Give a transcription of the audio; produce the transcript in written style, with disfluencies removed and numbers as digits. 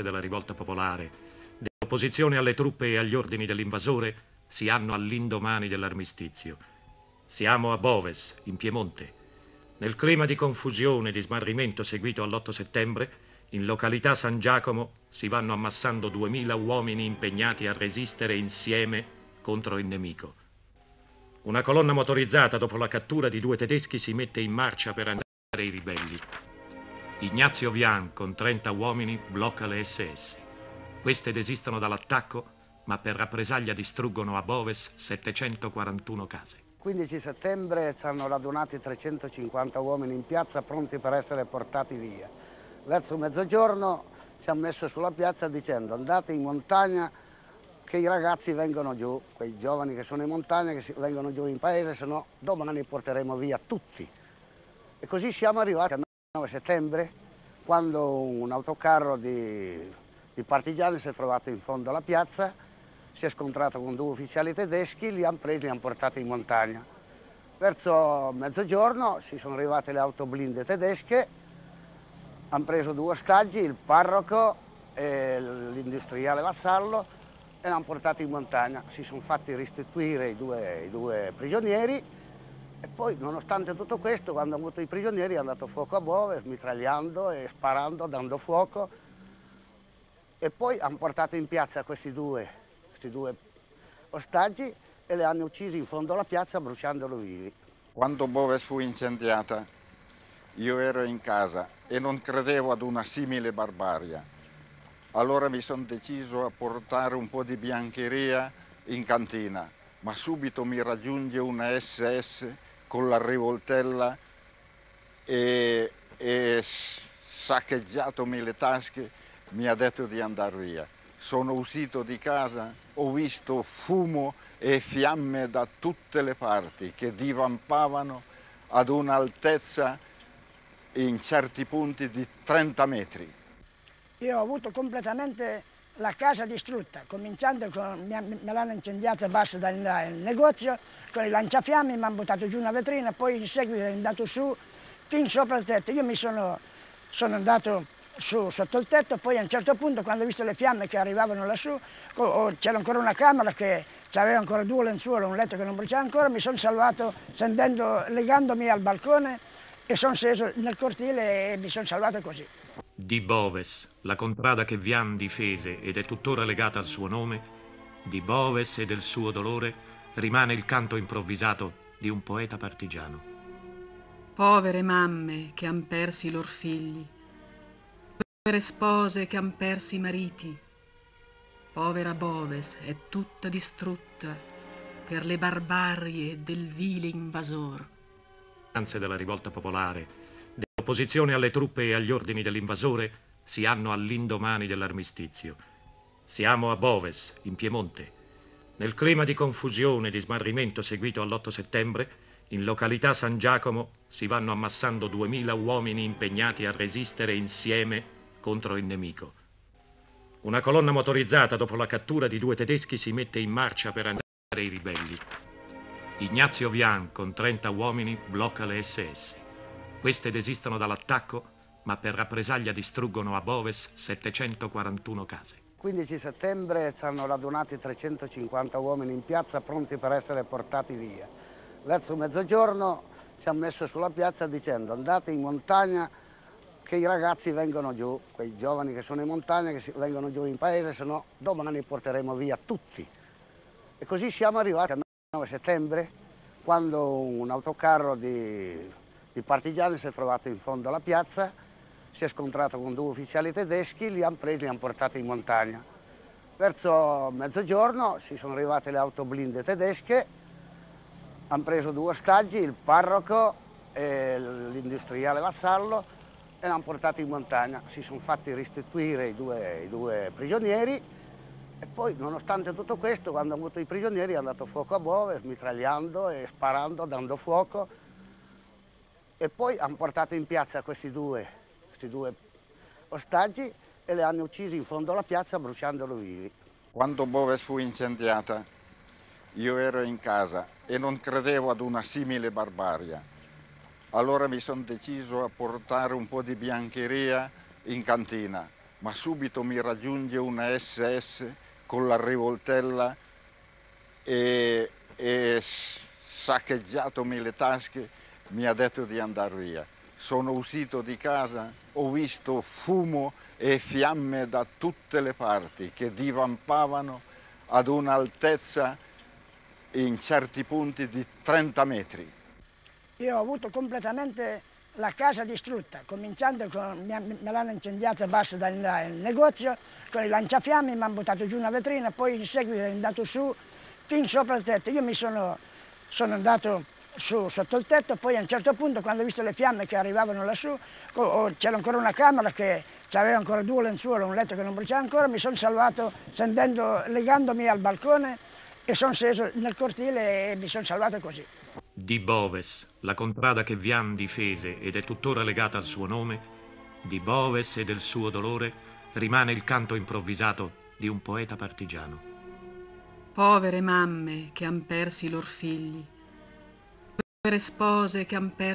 della rivolta popolare, dell'opposizione alle truppe e agli ordini dell'invasore, si hanno all'indomani dell'armistizio. Siamo a Boves, in Piemonte. Nel clima di confusione e di smarrimento seguito all'8 settembre, in località San Giacomo si vanno ammassando 2000 uomini impegnati a resistere insieme contro il nemico. Una colonna motorizzata, dopo la cattura di 2 tedeschi, si mette in marcia per andare a i ribelli. Ignazio Vian, con 30 uomini, blocca le SS. Queste desistono dall'attacco, ma per rappresaglia distruggono a Boves 741 case. Il 15 settembre ci hanno radunati 350 uomini in piazza, pronti per essere portati via. Verso mezzogiorno ci hanno messo sulla piazza dicendo: andate in montagna che i ragazzi vengono giù, quei giovani che sono in montagna che vengono giù in paese, se no domani porteremo via tutti. E così siamo arrivati al 9 settembre, quando un autocarro di partigiani si è trovato in fondo alla piazza, si è scontrato con 2 ufficiali tedeschi, li hanno presi e li hanno portati in montagna. Verso mezzogiorno si sono arrivate le auto blinde tedesche, hanno preso 2 ostaggi, il parroco e l'industriale Vassallo, e l'hanno portato in montagna. Si sono fatti restituire i due prigionieri, e poi, nonostante tutto questo, quando hanno avuto i prigionieri, hanno dato fuoco a Boves, mitragliando e sparando, dando fuoco, e poi hanno portato in piazza questi due ostaggi e li hanno uccisi in fondo alla piazza, bruciandolo vivi. Quando Boves fu incendiata, io ero in casa e non credevo ad una simile barbaria. Allora mi sono deciso a portare un po' di biancheria in cantina, ma subito mi raggiunge una SS con la rivoltella e saccheggiatomi le tasche, mi ha detto di andare via. Sono uscito di casa, ho visto fumo e fiamme da tutte le parti che divampavano ad un'altezza in certi punti di 30 metri. Io ho avuto completamente la casa distrutta, cominciando con, me l'hanno incendiata bassa dal negozio, con i lanciafiamme mi hanno buttato giù una vetrina, poi in seguito è andato su fin sopra il tetto. Io mi sono andato su sotto il tetto, poi a un certo punto, quando ho visto le fiamme che arrivavano lassù, c'era ancora una camera che aveva ancora 2 lenzuola, un letto che non bruciava ancora, mi sono salvato legandomi al balcone, e sono sceso nel cortile e mi sono salvato così. Di Boves, la contrada che Vian difese ed è tuttora legata al suo nome, di Boves e del suo dolore rimane il canto improvvisato di un poeta partigiano. Povere mamme che han perso i lor figli, povere spose che han perso i mariti, povera Boves è tutta distrutta per le barbarie del vile invasor. Della rivolta popolare, dell'opposizione alle truppe e agli ordini dell'invasore, si hanno all'indomani dell'armistizio. Siamo a Boves, in Piemonte. Nel clima di confusione e di smarrimento seguito all'8 settembre, in località San Giacomo si vanno ammassando 2000 uomini impegnati a resistere insieme contro il nemico. Una colonna motorizzata, dopo la cattura di 2 tedeschi, si mette in marcia per andare ai ribelli. Ignazio Vian, con 30 uomini, blocca le SS. Queste desistono dall'attacco, ma per rappresaglia distruggono a Boves 741 case. Il 15 settembre ci hanno radunati 350 uomini in piazza, pronti per essere portati via. Verso mezzogiorno ci hanno messo sulla piazza dicendo: andate in montagna che i ragazzi vengono giù, quei giovani che sono in montagna che vengono giù in paese, se no domani porteremo via tutti. E così siamo arrivati al 9 settembre, quando un autocarro di partigiani si è trovato in fondo alla piazza, si è scontrato con 2 ufficiali tedeschi, li hanno presi e li hanno portati in montagna. Verso mezzogiorno si sono arrivate le auto blinde tedesche, hanno preso 2 ostaggi, il parroco e l'industriale Vassallo, e l'hanno portati in montagna. Si sono fatti restituire i due prigionieri, e poi, nonostante tutto questo, quando hanno avuto i prigionieri, hanno dato fuoco a Boves, mitragliando e sparando, dando fuoco, e poi hanno portato in piazza questi due ostaggi e li hanno uccisi in fondo alla piazza, bruciandolo vivi. Quando Boves fu incendiata, io ero in casa e non credevo ad una simile barbaria. Allora mi sono deciso a portare un po' di biancheria in cantina, ma subito mi raggiunge una SS con la rivoltella e saccheggiatomi le tasche, mi ha detto di andare via. Sono uscito di casa, ho visto fumo e fiamme da tutte le parti che divampavano ad un'altezza in certi punti di 30 metri. Io ho avuto completamente la casa distrutta, cominciando con, me l'hanno incendiata basso dal negozio, con i lanciafiamme mi hanno buttato giù una vetrina, poi in seguito è andato su fin sopra il tetto. Io mi sono andato su sotto il tetto, poi a un certo punto, quando ho visto le fiamme che arrivavano lassù, c'era ancora una camera che aveva ancora due lenzuola, un letto che non bruciava ancora, mi sono salvato legandomi al balcone e sono sceso nel cortile e mi sono salvato così. Di Boves, la contrada che Vian difese ed è tuttora legata al suo nome, di Boves e del suo dolore rimane il canto improvvisato di un poeta partigiano. Povere mamme che han persi i lor figli, povere spose che han perso